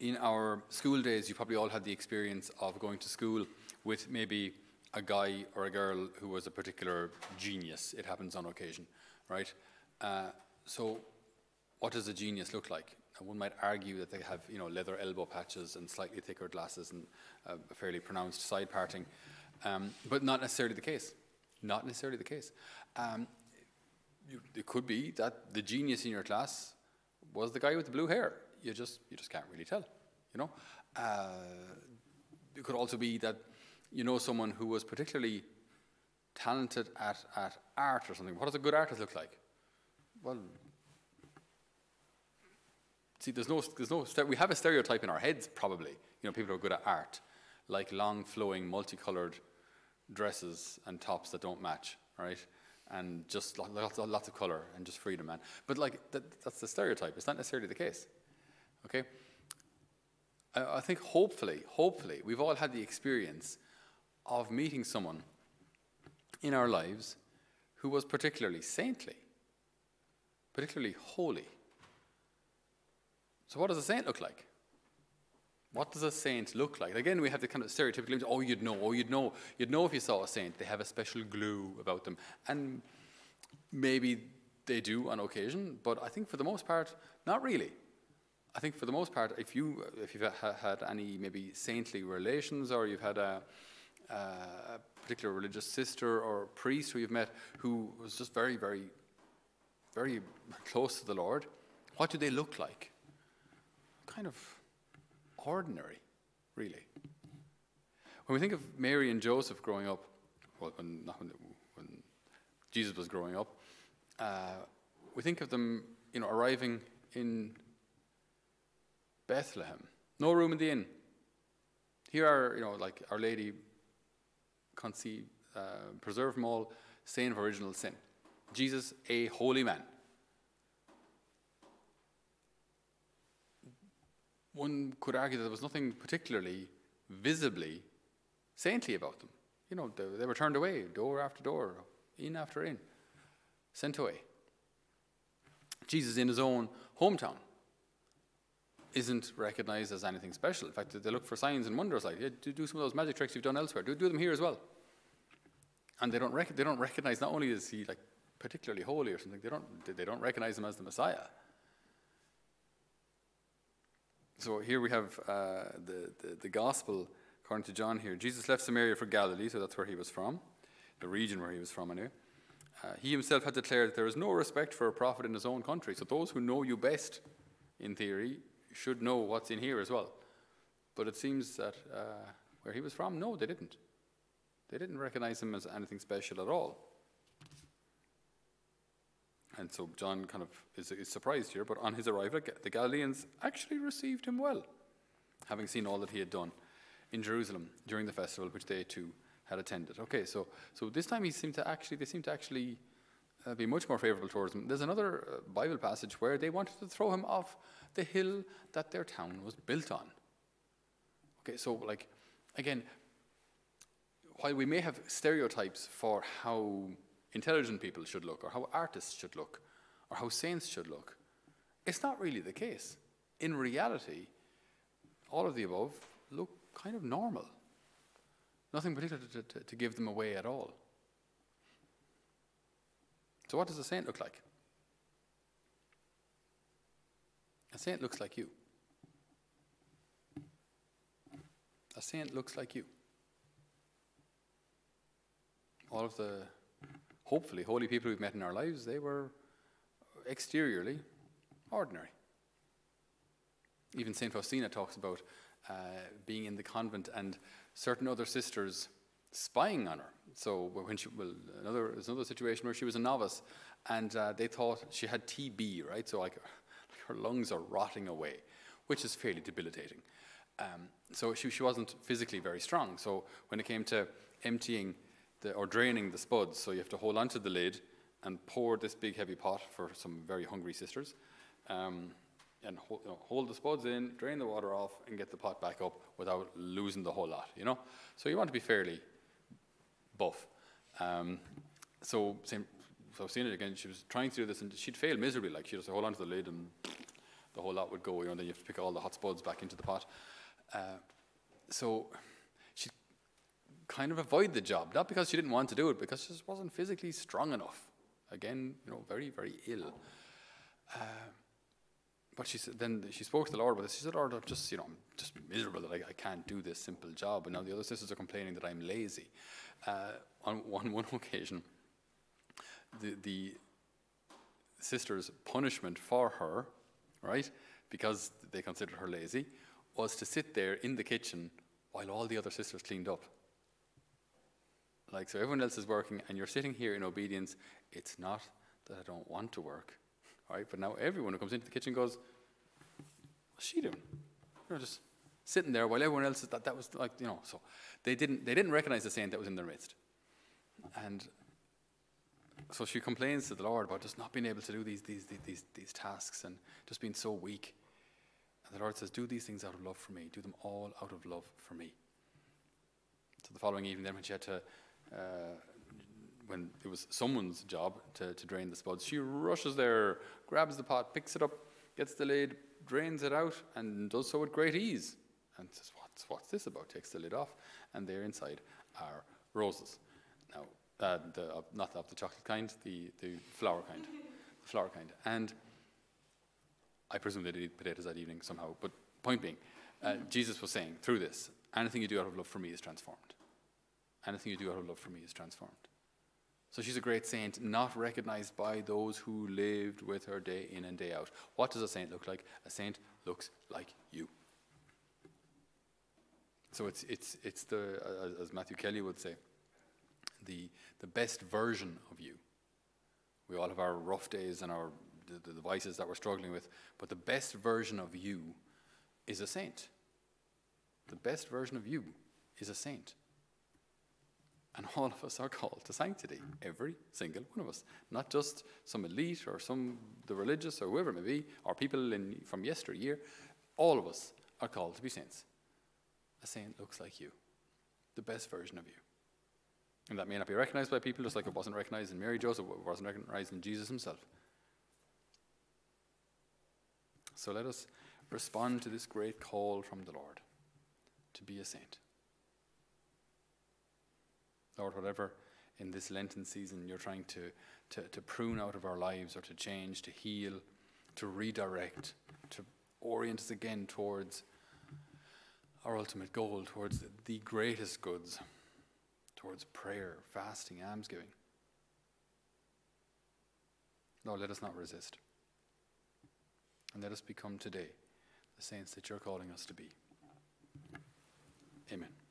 in our school days, you probably all had the experience of going to school with maybe a guy or a girl who was a particular genius. It happens on occasion, right? So what does a genius look like? One might argue that they have, you know, leather elbow patches and slightly thicker glasses and a fairly pronounced side parting, but not necessarily the case. Not necessarily the case. It could be that the genius in your class was the guy with the blue hair. You just can't really tell, you know. It could also be that you know someone who was particularly talented at art or something. What does a good artist look like? Well, see, there's no we have a stereotype in our heads, probably. You know, people who are good at art, like long, flowing, multicolored dresses and tops that don't match, right? And just lots of color and just freedom, man. But like, that's the stereotype. It's not necessarily the case, okay? I think hopefully, we've all had the experience of meeting someone in our lives who was particularly saintly, particularly holy. So what does a saint look like? What does a saint look like? Again, we have the kind of stereotypical image, oh, you'd know if you saw a saint. They have a special glue about them. And maybe they do on occasion, but I think for the most part, not really. I think for the most part, if you've had any maybe saintly relations, or you've had a particular religious sister or priest who you've met who was just very, very, very close to the Lord, what do they look like? Kind of ordinary, really. When we think of Mary and Joseph growing up, well, when Jesus was growing up, we think of them, you know, arriving in Bethlehem. No room in the inn. Here are, you know, like Our Lady conceived, preserved from all sin of original sin. Jesus, a holy man. One could argue that there was nothing particularly visibly saintly about them. You know, they were turned away, door after door, in after in, sent away. Jesus in his own hometown isn't recognized as anything special. In fact, they look for signs and wonders, like, yeah, do some of those magic tricks you've done elsewhere. Do them here as well. And they don't recognize, not only is he like particularly holy or something, they don't recognize him as the Messiah. So here we have the Gospel according to John here. Jesus left Samaria for Galilee, so that's where he was from, the region where he was from, anyway. He himself had declared that there is no respect for a prophet in his own country. So those who know you best, in theory, should know what's in here as well. But it seems that where he was from, no, they didn't. They didn't recognize him as anything special at all. And so John kind of is surprised here, but on his arrival, the Galileans actually received him well, having seen all that he had done in Jerusalem during the festival, which they too had attended. Okay, so this time they seemed to actually be much more favorable towards him. There's another Bible passage where they wanted to throw him off the hill that their town was built on. Okay, so like, again, while we may have stereotypes for how intelligent people should look, or how artists should look, or how saints should look, it's not really the case. In reality, all of the above look kind of normal. Nothing particular to give them away at all. So what does a saint look like? A saint looks like you. A saint looks like you. All of the hopefully holy people we've met in our lives, they were exteriorly ordinary. Even Saint Faustina talks about being in the convent and certain other sisters spying on her. So when she, there's another situation where she was a novice, and they thought she had TB, right? So like her lungs are rotting away, which is fairly debilitating. So she wasn't physically very strong. So when it came to emptying or draining the spuds, so you have to hold onto the lid and pour this big heavy pot for some very hungry sisters, and hold the spuds in, drain the water off, and get the pot back up without losing the whole lot, you know? So you want to be fairly buff. So I've seen it again, she was trying to do this, and she'd fail miserably. Like, she'd just hold onto the lid, and the whole lot would go, you know, then you have to pick all the hot spuds back into the pot. So she kind of avoided the job, not because she didn't want to do it, because she just wasn't physically strong enough. Again, you know, very, very ill. But she said, then she spoke to the Lord about this. She said, Lord, I'm just, you know, I'm just miserable that I can't do this simple job. And now the other sisters are complaining that I'm lazy. On one occasion, the sister's punishment for her, right, because they considered her lazy, was to sit there in the kitchen while all the other sisters cleaned up. Like, so everyone else is working and you're sitting here in obedience. It's not that I don't want to work, right? But now everyone who comes into the kitchen goes, what's she doing? You know, just sitting there while everyone else is, that was like, you know, so they didn't recognize the saint that was in their midst. And so she complains to the Lord about just not being able to do these tasks and just being so weak. And the Lord says, do these things out of love for me. Do them all out of love for me. So the following evening then when she had to, when it was someone's job to drain the spuds, she rushes there, grabs the pot, picks it up, gets the lid, drains it out, and does so with great ease. And says, what's this about? Takes the lid off, and there inside are roses. Now, not of the chocolate kind, the flower kind. The flower kind. And I presume they did eat potatoes that evening somehow, but point being, Jesus was saying through this, anything you do out of love for me is transformed. Anything you do out of love for me is transformed. So she's a great saint, not recognized by those who lived with her day in and day out. What does a saint look like? A saint looks like you. So it's the, as Matthew Kelly would say, the best version of you. We all have our rough days and our the vices that we're struggling with, but the best version of you is a saint. The best version of you is a saint. And all of us are called to sanctity, every single one of us. Not just some elite or some the religious or whoever it may be, or people from yesteryear. All of us are called to be saints. A saint looks like you, the best version of you. And that may not be recognized by people, just like it wasn't recognized in Mary, Joseph, it wasn't recognized in Jesus himself. So let us respond to this great call from the Lord to be a saint. Lord, whatever in this Lenten season you're trying to prune out of our lives or to change, to heal, to redirect, to orient us again towards our ultimate goal, towards the greatest goods, towards prayer, fasting, almsgiving. Lord, let us not resist. And let us become today the saints that you're calling us to be. Amen.